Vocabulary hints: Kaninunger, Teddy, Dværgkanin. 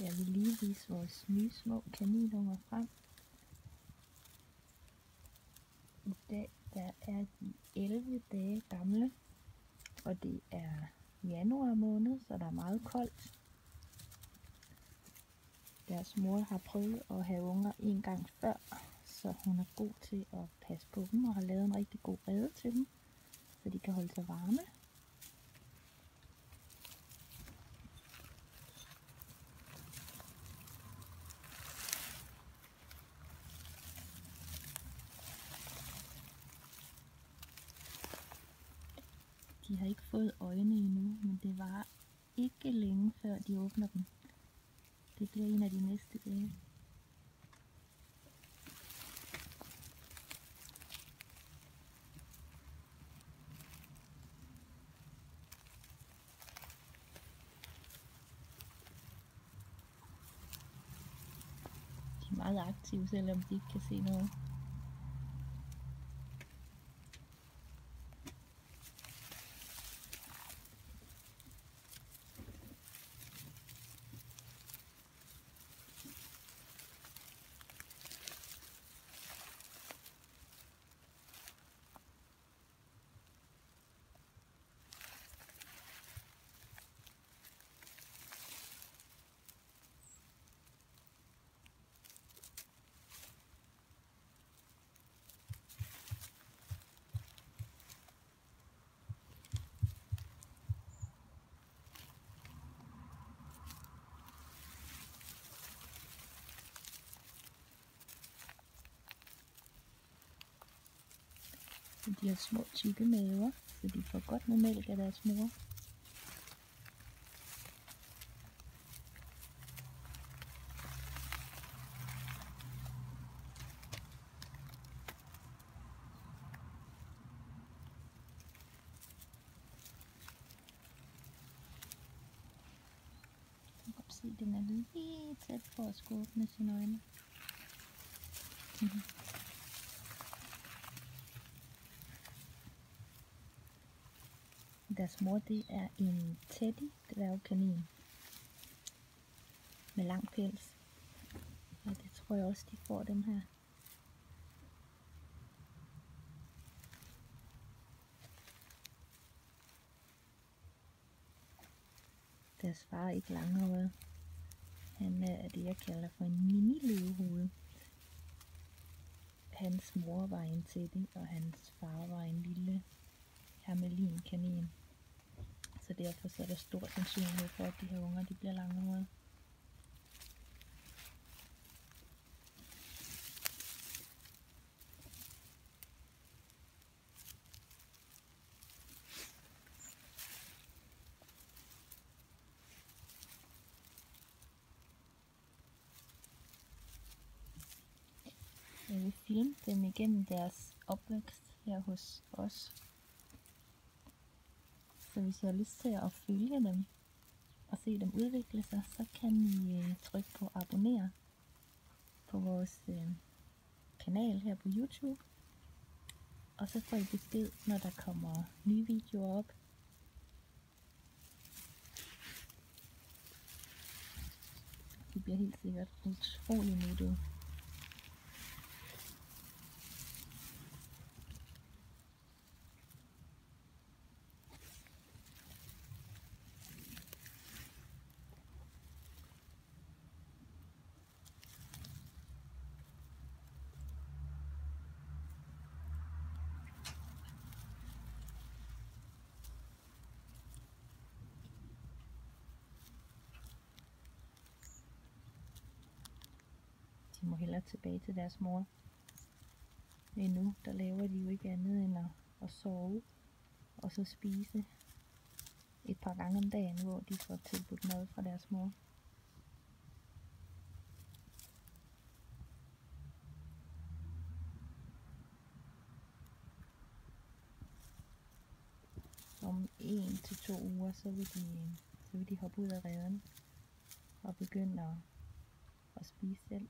Jeg vil lige vise vores nye små kaninunger frem. I dag der er de 11 dage gamle, og det er januar måned, så der er meget koldt. Deres mor har prøvet at have unger en gang før, så hun er god til at passe på dem og har lavet en rigtig god rede til dem, så de kan holde sig varme. De har ikke fået øjne endnu, men det varer ikke længe før de åbner dem. Det bliver en af de næste dage. De er meget aktive, selvom de ikke kan se noget. De har små tykke maver, så de får godt med mælk af deres mor. Man kan se, den er lige tæt på at skubbe med sine øjne. Deres mor, det er en Teddy dværgkanin med lang pels, og det tror jeg også, de får dem her. Deres far er ikke langhåret. Han er det, jeg kalder for en mini-løvehoved. Hans mor var en Teddy, og hans far var en lille hermelinkanin. Så derfor så er der stor sandsynlighed for, at de her unger de bliver langhårede. Jeg vil filme dem igennem deres opvækst her hos os. Så hvis I har lyst til at følge dem og se dem udvikle sig, så kan I trykke på abonner på vores kanal her på YouTube. Og så får I besked, når der kommer nye videoer op. De bliver helt sikkert utrolig nyttige. De må hellere tilbage til deres mor. Men nu, der laver de jo ikke andet end at sove og så spise et par gange om dagen, hvor de får tilbudt mad fra deres mor. Om 1 til 2 uger, så vil de hoppe ud af reden og begynde at spise selv.